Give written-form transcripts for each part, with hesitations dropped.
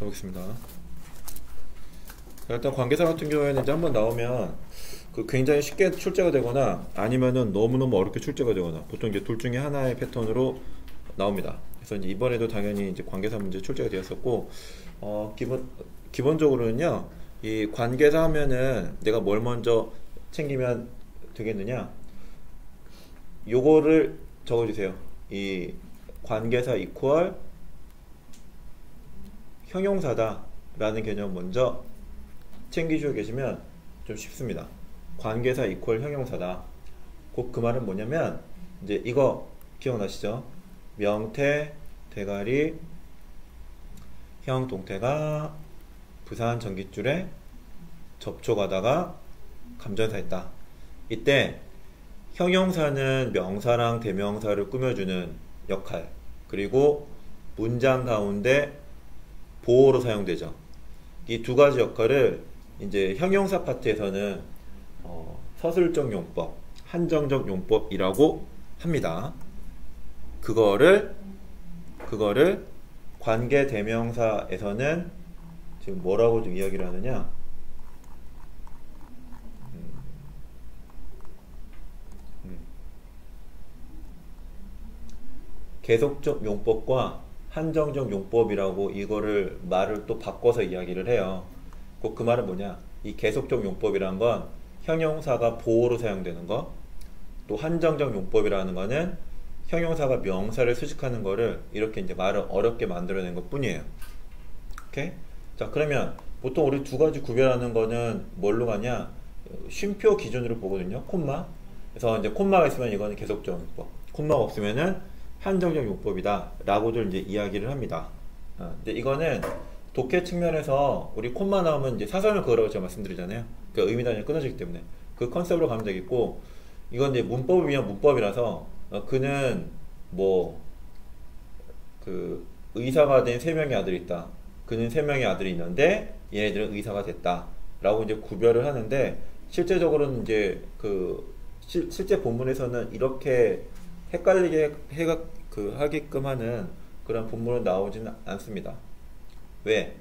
가보겠습니다. 일단 관계사 같은 경우에는 이제 한번 나오면 그 굉장히 쉽게 출제가 되거나 아니면은 너무너무 어렵게 출제가 되거나 보통 이제 둘 중에 하나의 패턴으로 나옵니다. 그래서 이제 이번에도 당연히 이제 관계사 문제 출제가 되었었고, 기본적으로는요, 이 관계사 하면은 내가 뭘 먼저 챙기면 되겠느냐, 요거를 적어주세요. 이 관계사 이퀄 형용사다 라는 개념 먼저 챙기시고 계시면 좀 쉽습니다. 관계사 이퀄 형용사다. 곧 그 말은 뭐냐면, 이제 이거 기억나시죠? 명태, 대가리, 형, 동태가 부산 전깃줄에 접촉하다가 감전사했다. 이때 형용사는 명사랑 대명사를 꾸며주는 역할, 그리고 문장 가운데 보호로 사용되죠. 이 두 가지 역할을 이제 형용사 파트에서는 서술적 용법, 한정적 용법이라고 합니다. 그거를 관계 대명사에서는 지금 뭐라고 좀 이야기를 하느냐, 계속적 용법과 한정적 용법이라고 이거를 말을 또 바꿔서 이야기를 해요. 그 말은 뭐냐, 이 계속적 용법이란 건 형용사가 보호로 사용되는 거, 또 한정적 용법이라는 거는 형용사가 명사를 수식하는 거를 이렇게 이제 말을 어렵게 만들어낸 것 뿐이에요. 오케이? 자, 그러면 보통 우리 두 가지 구별하는 거는 뭘로 가냐, 쉼표 기준으로 보거든요. 콤마. 그래서 이제 콤마가 있으면 이거는 계속적 용법, 콤마가 없으면은 한정적 용법이다 라고들 이제 이야기를 합니다. 근데 이거는 독해 측면에서 우리 콤마 나오면 이제 사선을 그으라고 제가 말씀드리잖아요. 그 의미 단위가 끊어지기 때문에 그 컨셉으로 가면 되겠고, 이건 이제 문법을 위한 문법이라서 그는 뭐 그 의사가 된 3명의 아들이 있다, 그는 3명의 아들이 있는데 얘네들은 의사가 됐다 라고 이제 구별을 하는데, 실제적으로는 이제 그 실제 본문에서는 이렇게 헷갈리게 하게끔 하는 그런 본문은 나오지는 않습니다. 왜?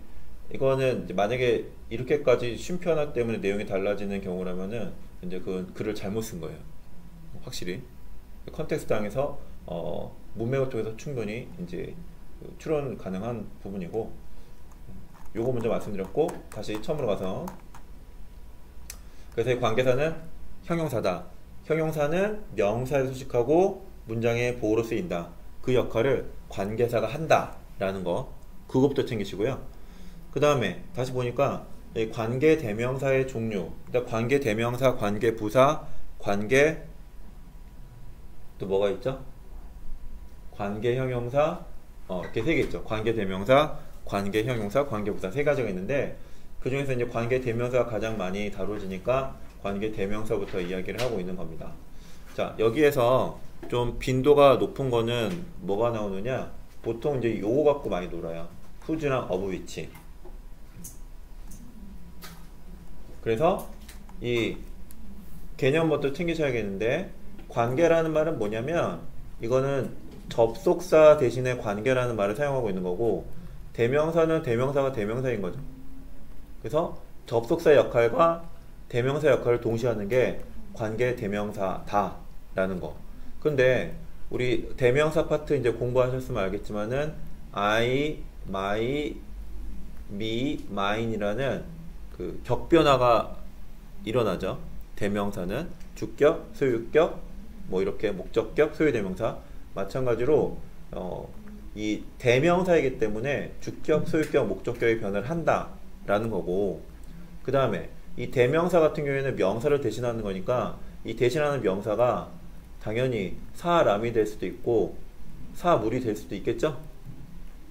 이거는 이제 만약에 이렇게까지 쉼표 하나 때문에 내용이 달라지는 경우라면은 이제 그 글을 잘못 쓴 거예요. 확실히 컨텍스트상에서 문맥을 통해서 충분히 이제 추론 가능한 부분이고, 요거 먼저 말씀드렸고, 다시 처음으로 가서, 그래서 이 관계사는 형용사다. 형용사는 명사를 수식하고 문장의 보호로 쓰인다. 그 역할을 관계사가 한다 라는 거, 그것부터 챙기시고요. 그 다음에 다시 보니까 관계 대명사의 종류, 일단 관계 대명사, 관계 부사, 관계 또 뭐가 있죠? 관계 형용사, 이렇게 3개 있죠. 관계 대명사, 관계 형용사, 관계 부사 3가지가 있는데, 그 중에서 이제 관계 대명사가 가장 많이 다뤄지니까 관계 대명사부터 이야기를 하고 있는 겁니다. 자, 여기에서 좀 빈도가 높은 거는 뭐가 나오느냐, 보통 이제 요거 갖고 많이 놀아요. 후즈랑 어브 위치. 그래서 이 개념부터 챙기셔야겠는데, 관계라는 말은 뭐냐면 이거는 접속사 대신에 관계라는 말을 사용하고 있는 거고, 대명사는 대명사가 대명사인 거죠. 그래서 접속사 역할과 대명사 역할을 동시에 하는 게 관계 대명사다 라는 거. 근데 우리 대명사 파트 이제 공부하셨으면 알겠지만은 I, my, me, mine 이라는 그 격변화가 일어나죠. 대명사는 주격, 소유격, 뭐 이렇게 목적격, 소유대명사, 마찬가지로 이 대명사이기 때문에 주격, 소유격, 목적격의 변화를 한다 라는 거고, 그 다음에 이 대명사 같은 경우에는 명사를 대신하는 거니까 이 대신하는 명사가 당연히 사람이 될 수도 있고 사물이 될 수도 있겠죠.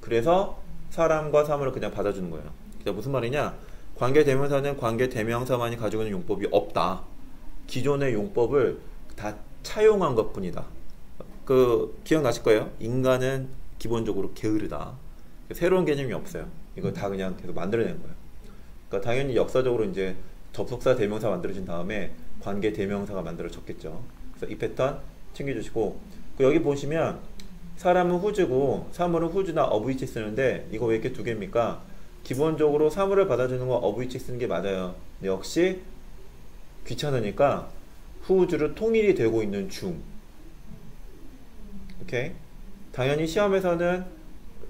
그래서 사람과 사물을 그냥 받아주는 거예요. 그러니까 무슨 말이냐, 관계 대명사는 관계 대명사만이 가지고 있는 용법이 없다. 기존의 용법을 다 차용한 것 뿐이다. 그 기억나실 거예요. 인간은 기본적으로 게으르다. 새로운 개념이 없어요. 이거 다 그냥 계속 만들어낸 거예요. 그러니까 당연히 역사적으로 이제 접속사 대명사 만들어진 다음에 관계 대명사가 만들어졌겠죠. 그래서 이 패턴 챙겨주시고, 여기 보시면 사람은 후즈고 사물은 후즈나 어브위치 쓰는데, 이거 왜 이렇게 두 개입니까? 기본적으로 사물을 받아주는 건 of which 쓰는 게 맞아요. 근데 역시 귀찮으니까 who주로 통일이 되고 있는 중. 오케이. 당연히 시험에서는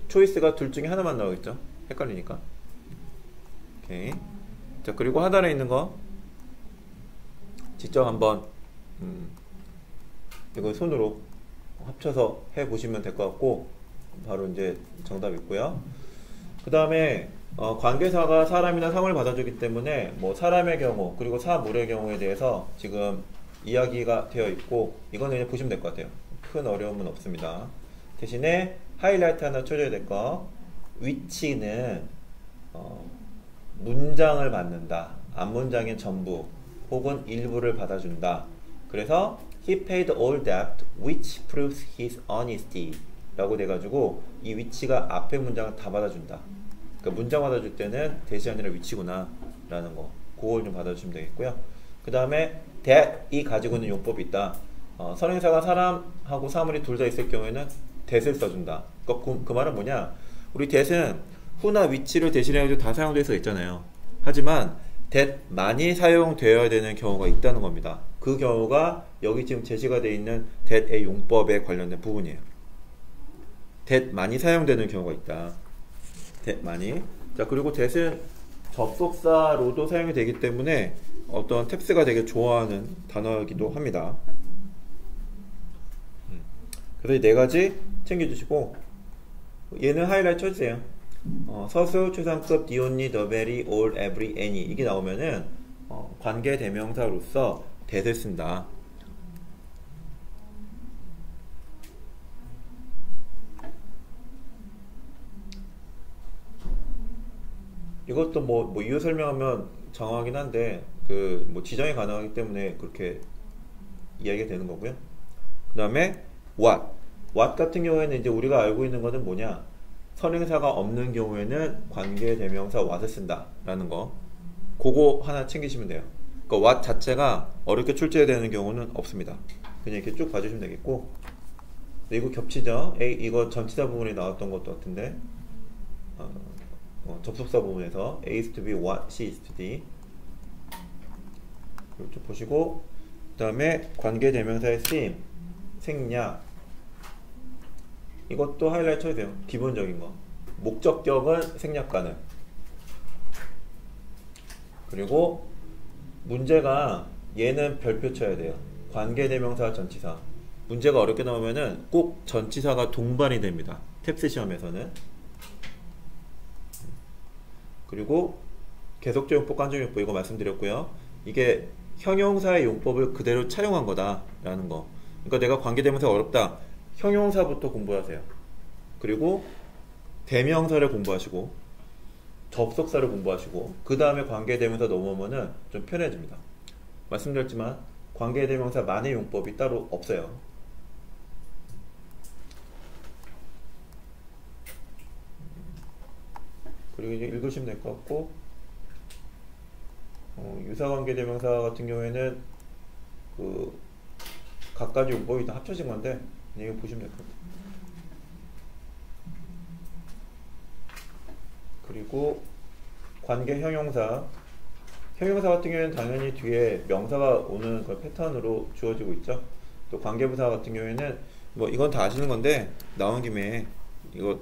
초이스가 둘 중에 하나만 나오겠죠. 헷갈리니까. 오케이. 자, 그리고 하단에 있는 거 직접 한번 이거 손으로 합쳐서 해 보시면 될 것 같고, 바로 이제 정답 있고요. 그 다음에 관계사가 사람이나 상을 받아주기 때문에 뭐 사람의 경우 그리고 사물의 경우에 대해서 지금 이야기가 되어 있고, 이거는 그냥 보시면 될 것 같아요. 큰 어려움은 없습니다. 대신에 하이라이트 하나 쳐줘야 될 거, 위치는 문장을 받는다, 앞문장의 전부 혹은 일부를 받아준다. 그래서 He paid all debt which proves his honesty 라고 돼가지고 이 위치가 앞에 문장을 다 받아준다. 그러니까 문장 받아줄 때는 대시 아니라 위치구나 라는 거, 그걸 좀 받아주시면 되겠고요. 그 다음에 that이 가지고 있는 용법이 있다. 선행사가 사람하고 사물이 둘 다 있을 경우에는 that을 써준다. 그 말은 뭐냐, 우리 that은 who나 위치를 대신해가지고 다 사용될 수가 있잖아요. 하지만 that만이 사용되어야 되는 경우가 있다는 겁니다. 그 경우가 여기 지금 제시가 되어 있는 that의 용법에 관련된 부분이에요. that 많이 사용되는 경우가 있다. that 많이. 자, 그리고 that은 접속사로도 사용이 되기 때문에 어떤 탭스가 되게 좋아하는 단어이기도 합니다. 그래서 이 네 가지 챙겨주시고, 얘는 하이라이트 쳐주세요. 서수, 최상급, the only, the very, all, every, any 이게 나오면은 관계 대명사로서 that을 쓴다. 이것도 뭐 이유 설명하면 정확하긴 한데 그 뭐 지정이 가능하기 때문에 그렇게 이야기가 되는 거고요. 그 다음에 what 같은 경우에는 이제 우리가 알고 있는 것은 뭐냐, 선행사가 없는 경우에는 관계 대명사 what을 쓴다 라는 거, 그거 하나 챙기시면 돼요. 그러니까 what 자체가 어렵게 출제되는 경우는 없습니다. 그냥 이렇게 쭉 봐주시면 되겠고, 이거 겹치죠? 이거 전치사 부분에 나왔던 것도 같은데 접속사 부분에서 A is to be what, C is to D. 이쪽 보시고, 그 다음에 관계대명사의 쓰임, 생략, 이것도 하이라이트 쳐주세요. 기본적인 거, 목적격은 생략 가능. 그리고 문제가, 얘는 별표 쳐야 돼요. 관계대명사 전치사 문제가 어렵게 나오면은 꼭 전치사가 동반이 됩니다. 탭스 시험에서는. 그리고 계속적 용법, 간접 용법, 이거 말씀드렸고요. 이게 형용사의 용법을 그대로 차용한 거다 라는 거. 그러니까 내가 관계대명사가 어렵다, 형용사부터 공부하세요. 그리고 대명사를 공부하시고 접속사를 공부하시고 그 다음에 관계대명사 넘어오면은 좀 편해집니다. 말씀드렸지만 관계대명사만의 용법이 따로 없어요. 그리고 이제 읽으시면 될 것 같고, 유사관계대명사 같은 경우에는 그 각가지 용법이 다 합쳐진 건데 이거 보시면 될 것 같아요. 그리고 관계형용사, 형용사 같은 경우에는 당연히 뒤에 명사가 오는 걸 패턴으로 주어지고 있죠. 또 관계부사 같은 경우에는 뭐 이건 다 아시는 건데 나온 김에 이거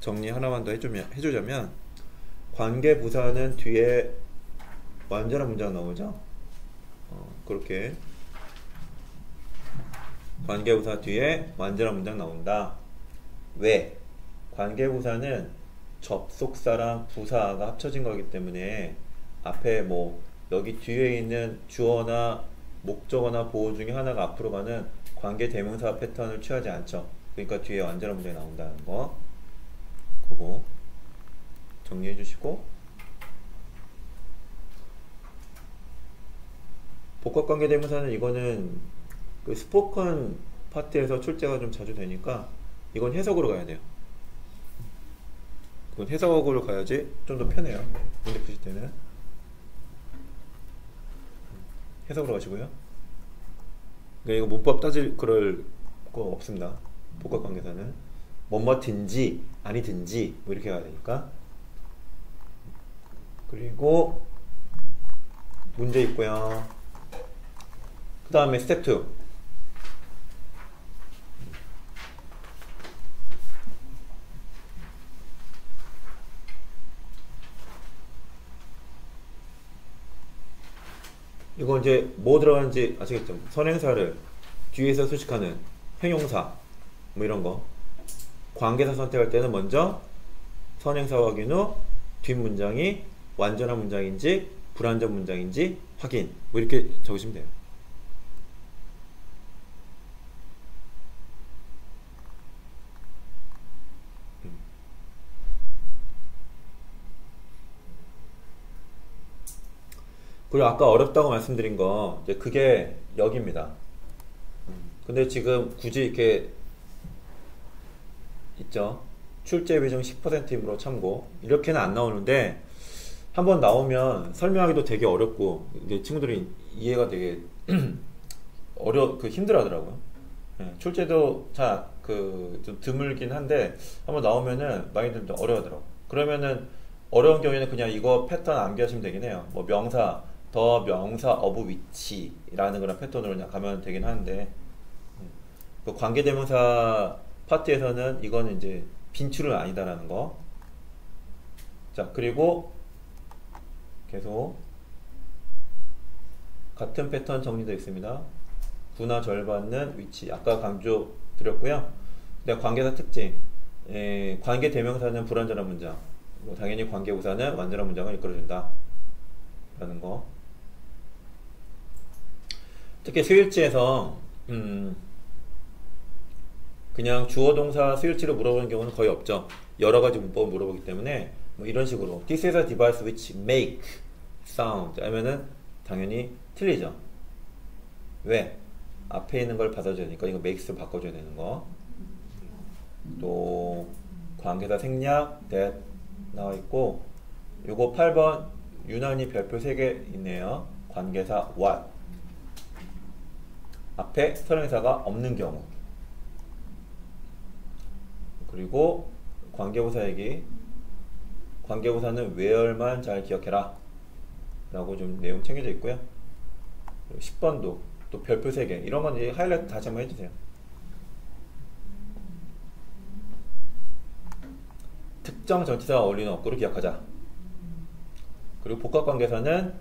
정리 하나만 더 해주자면, 관계부사는 뒤에 완전한 문장 나오죠? 그렇게 관계부사 뒤에 완전한 문장 나온다. 왜? 관계부사는 접속사랑 부사가 합쳐진 거기 때문에 앞에 뭐 여기 뒤에 있는 주어나 목적어나 보호 중에 하나가 앞으로 가는 관계대명사 패턴을 취하지 않죠. 그러니까 뒤에 완전한 문장이 나온다는 거, 그거 정리해 주시고, 복합관계대명사는 이거는 그 스포컨 파트에서 출제가 좀 자주 되니까 이건 해석으로 가야 돼요. 그건 해석으로 가야지 좀 더 편해요. 문제 푸실 때는 해석으로 가시고요. 근데 이거 문법 따질 그럴 거 없습니다. 복합관계사는 뭐든지 아니든지 뭐 이렇게 가야 되니까. 그리고 문제 있고요. 그 다음에 스텝 2. 이건 이제 뭐 들어가는지 아시겠죠? 선행사를 뒤에서 수식하는 형용사 뭐 이런 거. 관계사 선택할 때는 먼저 선행사 확인 후 뒷문장이 완전한 문장인지 불완전 문장인지 확인, 뭐 이렇게 적으시면 돼요. 그리고 아까 어렵다고 말씀드린 거 이제 그게 여기입니다. 근데 지금 굳이 이렇게 있죠. 출제 비중 10%이므로 참고, 이렇게는 안 나오는데 한번 나오면 설명하기도 되게 어렵고 이제 친구들이 이해가 되게 힘들어하더라고요. 네, 출제도 자 좀 드물긴 한데 한번 나오면은 많이들 어려워하더라고. 그러면은 어려운 경우에는 그냥 이거 패턴 암기하시면 되긴 해요. 뭐 명사, 더 명사, 어부, 위치라는 그런 패턴으로 그냥 가면 되긴 하는데, 그 관계대명사 파트에서는 이거는 이제 빈출은 아니다라는 거. 자, 그리고 계속 같은 패턴 정리되어 있습니다. 부나 절받는 위치 아까 강조 드렸고요. 근데 관계사 특징, 관계대명사는 불완전한 문장, 당연히 관계부사는 완전한 문장을 이끌어준다 라는 거. 특히 수일치에서 그냥 주어동사 수일치로 물어보는 경우는 거의 없죠. 여러가지 문법을 물어보기 때문에 뭐 이런 식으로 This is a device which make sound 하면은 당연히 틀리죠. 왜? 앞에 있는 걸 받아줘야 되니까 이거 makes로 바꿔줘야 되는 거. 또 관계사 생략 that 나와있고, 요거 8번 유난히 별표 3개 있네요. 관계사 what 앞에 선행사가 없는 경우, 그리고 관계부사 얘기, 관계부사는 where만 잘 기억해라 라고 좀 내용 챙겨져 있고요. 10번도 또 별표 3개, 이런 건 이제 하이라이트 다시 한번 해주세요. 특정 전치사와 어울리는 어구를 기억하자. 그리고 복합관계사는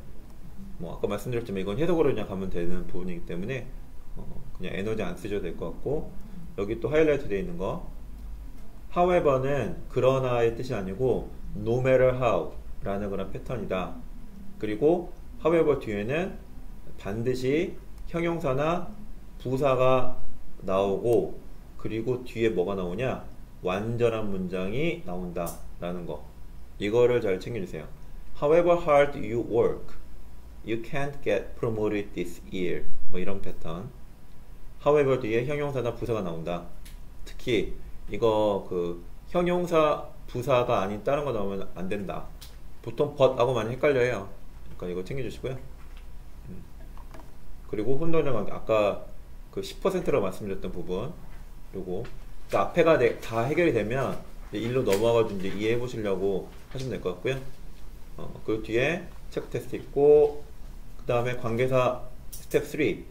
뭐 아까 말씀드렸지만 이건 해석으로 그냥 가면 되는 부분이기 때문에 그냥 에너지 안 쓰셔도 될 것 같고, 여기 또 하이라이트 되어 있는 거 however는 그러나의 뜻이 아니고 no matter how 라는 그런 패턴이다. 그리고 however 뒤에는 반드시 형용사나 부사가 나오고, 그리고 뒤에 뭐가 나오냐, 완전한 문장이 나온다 라는 거. 이거를 잘 챙겨주세요. However hard you work, you can't get promoted this year, 뭐 이런 패턴. however 뒤에 형용사나 부사가 나온다. 특히 이거 그 형용사 부사가 아닌 다른 거 나오면 안 된다. 보통 but하고 많이 헷갈려요. 그러니까 이거 챙겨주시고요. 그리고 혼돈의 관계 아까 그 10%라고 말씀드렸던 부분, 요거 그 앞에가 다 해결이 되면 일로 넘어가서 이제 이해해 보시려고 하시면 될 것 같고요. 그 뒤에 체크 테스트 있고, 그 다음에 관계사 스텝 3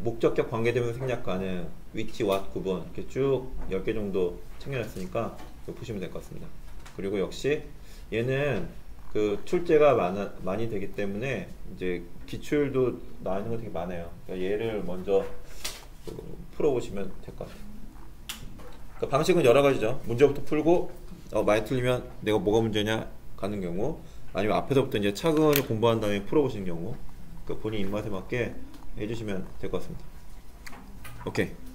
목적격 관계대명사 생략 가능, 위치, what 구분 이렇게 쭉 10개 정도 챙겨놨으니까 보시면 될 것 같습니다. 그리고 역시 얘는 그 출제가 많이 되기 때문에 이제 기출도 나와 있는 거 되게 많아요. 그러니까 얘를 먼저 풀어보시면 될 것 같아요. 그 방식은 여러 가지죠. 문제부터 풀고 많이 틀리면 내가 뭐가 문제냐 가는 경우, 아니면 앞에서부터 이제 차근히 공부한 다음에 풀어보시는 경우, 그 본인 입맛에 맞게 해주시면 될 것 같습니다. 오케이.